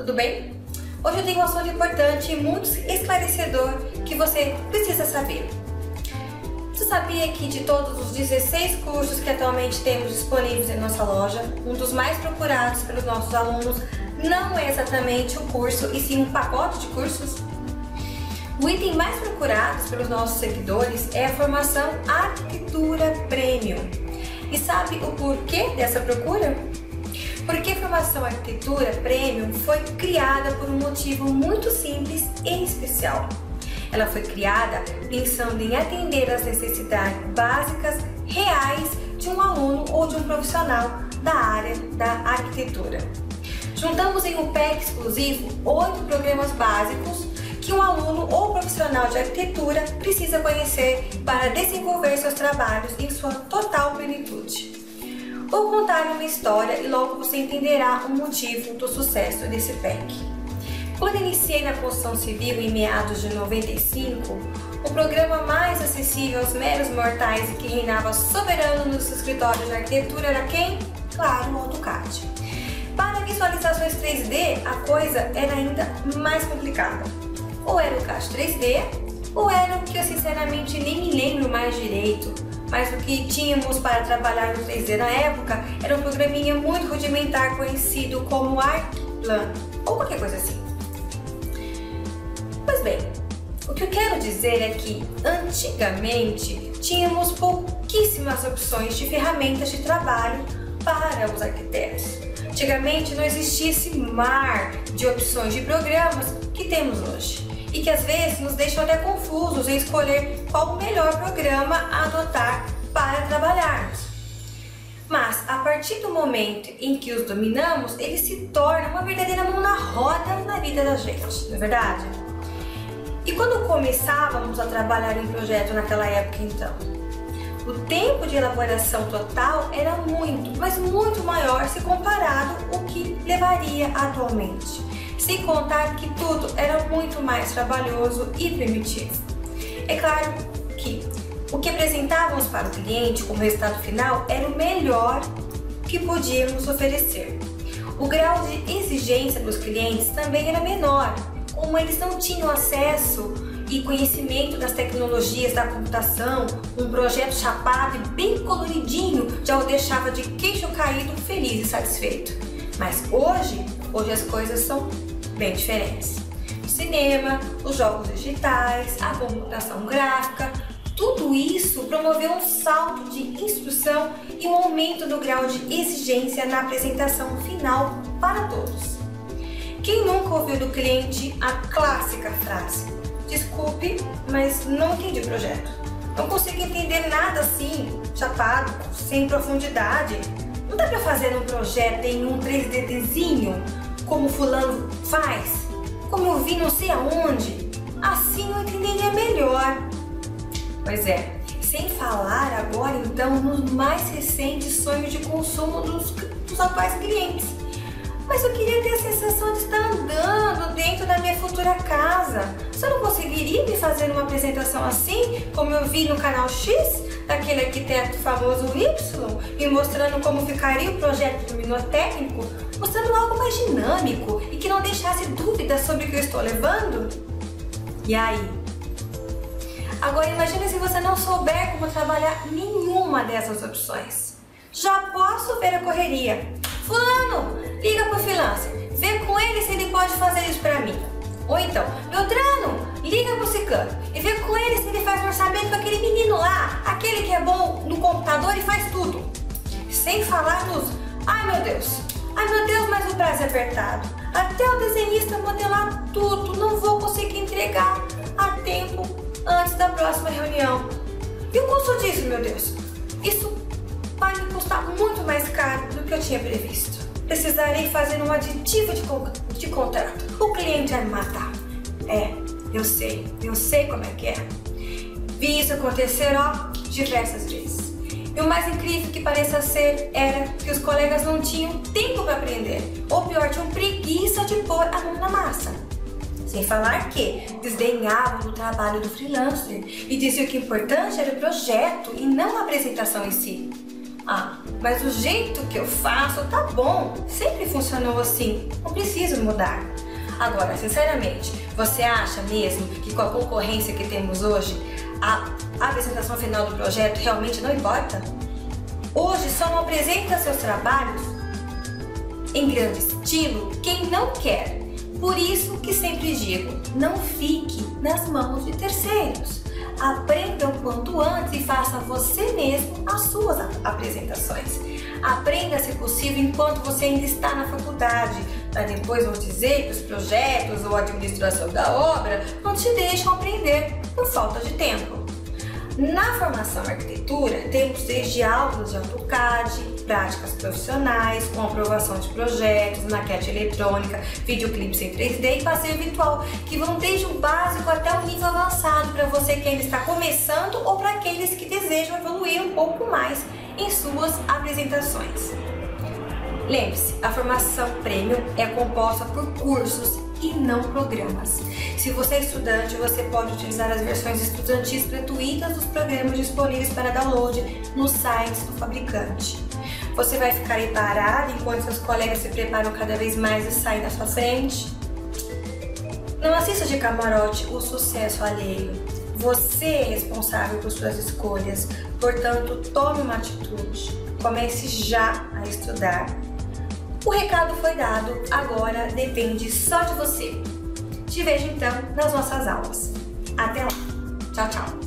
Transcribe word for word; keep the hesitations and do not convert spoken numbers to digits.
tudo bem? Hoje eu tenho um assunto importante e muito esclarecedor que você precisa saber. Você sabia que de todos os dezesseis cursos que atualmente temos disponíveis em nossa loja, um dos mais procurados pelos nossos alunos não é exatamente o curso, e sim um pacote de cursos? O item mais procurado pelos nossos seguidores é a formação Arquitetura Premium. E sabe o porquê dessa procura? Porque a formação Arquitetura Premium foi criada por um motivo muito simples e especial. Ela foi criada pensando em atender às necessidades básicas reais de um aluno ou de um profissional da área da arquitetura. Juntamos em um pack exclusivo oito programas básicos que um aluno ou profissional de arquitetura precisa conhecer para desenvolver seus trabalhos em sua total plenitude. Vou contar uma história e logo você entenderá o motivo do sucesso desse pack. Quando iniciei na construção civil em meados de noventa e cinco, o programa mais acessível aos meros mortais e que reinava soberano nos escritórios de arquitetura era quem? Claro, o AutoCAD. Para visualizações três D, a coisa era ainda mais complicada. Ou era o Cas três D, ou era o que eu sinceramente nem me lembro mais direito. Mas o que tínhamos para trabalhar no três D na época era um programinha muito rudimentar conhecido como Arquiplan, ou qualquer coisa assim. Pois bem, o que eu quero dizer é que, antigamente, tínhamos pouquíssimas opções de ferramentas de trabalho para os arquitetos. Antigamente não existia esse mar de opções de programas que temos hoje, e que às vezes nos deixam até confusos em escolher qual o melhor programa a adotar para trabalharmos. Mas, a partir do momento em que os dominamos, ele se torna uma verdadeira mão na roda na vida da gente, não é verdade? E quando começávamos a trabalhar em projeto naquela época, então, o tempo de elaboração total era muito, mas muito maior se comparado ao que levaria atualmente. Sem contar que tudo era muito mais trabalhoso e primitivo. É claro que o que apresentávamos para o cliente como resultado final era o melhor que podíamos oferecer. O grau de exigência dos clientes também era menor, como eles não tinham acesso e conhecimento das tecnologias da computação, um projeto chapado e bem coloridinho já o deixava de queixo caído, feliz e satisfeito. Mas hoje, hoje as coisas são bem diferentes. O cinema, os jogos digitais, a computação gráfica, tudo isso promoveu um salto de instrução e um aumento do grau de exigência na apresentação final para todos. Quem nunca ouviu do cliente a clássica frase: desculpe, mas não entendi o projeto. Não consigo entender nada assim, chapado, sem profundidade. Não dá para fazer um projeto em um três D desenho, como fulano faz, como eu vi não sei aonde, assim eu entenderia melhor. Pois é, sem falar agora então nos mais recentes sonhos de consumo dos, dos atuais clientes. Mas eu queria ter a sensação de estar andando dentro da minha futura casa. Você não conseguiria me fazer uma apresentação assim, como eu vi no canal X, daquele arquiteto famoso Y, me mostrando como ficaria o projeto do minotécnico, mostrando algo mais dinâmico e que não deixasse dúvidas sobre o que eu estou levando? E aí? Agora imagina se você não souber como trabalhar nenhuma dessas opções. Já posso ver a correria. Fulano, liga pro freelancer, vê com ele se ele pode fazer isso pra mim. Ou então, Beltrano, liga pro ciclano e vê com ele se ele faz um orçamento com aquele menino lá, aquele que é bom no computador e faz tudo. Sem falar nos, ai meu Deus, ai meu Deus, mas o prazo é apertado. Até o desenhista modelar tudo, não vou conseguir entregar a tempo antes da próxima reunião. E o custo disso, meu Deus? Isso vai me custar muito mais caro do que eu tinha previsto. Precisarei fazer um aditivo de, co de contrato. O cliente vai me matar. É, eu sei, eu sei como é que é. Vi isso acontecer, ó, diversas vezes. E o mais incrível que pareça ser era que os colegas não tinham tempo para aprender. Ou pior, tinham preguiça de pôr a mão na massa. Sem falar que desdenhavam do trabalho do freelancer e diziam que o importante era o projeto e não a apresentação em si. Ah, mas o jeito que eu faço tá bom, sempre funcionou assim, não preciso mudar. Agora, sinceramente, você acha mesmo que com a concorrência que temos hoje, a apresentação final do projeto realmente não importa? Hoje só não apresenta seus trabalhos em grande estilo quem não quer. Por isso que sempre digo, não fique nas mãos de terceiros. Aprenda o quanto antes e faça você mesmo as suas apresentações. Aprenda, se possível, enquanto você ainda está na faculdade, para depois não dizer que os projetos ou a administração da obra não te deixam aprender por falta de tempo. Na formação em arquitetura, temos desde aulas de AutoCAD, práticas profissionais, com aprovação de projetos, maquete eletrônica, videoclipes em três D e passeio virtual, que vão desde o básico até o nível avançado para você que ainda está começando ou para aqueles que desejam evoluir um pouco mais em suas apresentações. Lembre-se, a formação Premium é composta por cursos e não programas. Se você é estudante, você pode utilizar as versões estudantis gratuitas dos programas disponíveis para download nos sites do fabricante. Você vai ficar aí parado enquanto seus colegas se preparam cada vez mais e saem da sua frente? Não assista de camarote o sucesso alheio. Você é responsável por suas escolhas, portanto, tome uma atitude. Comece já a estudar. O recado foi dado, agora depende só de você. Te vejo então nas nossas aulas. Até lá. Tchau, tchau.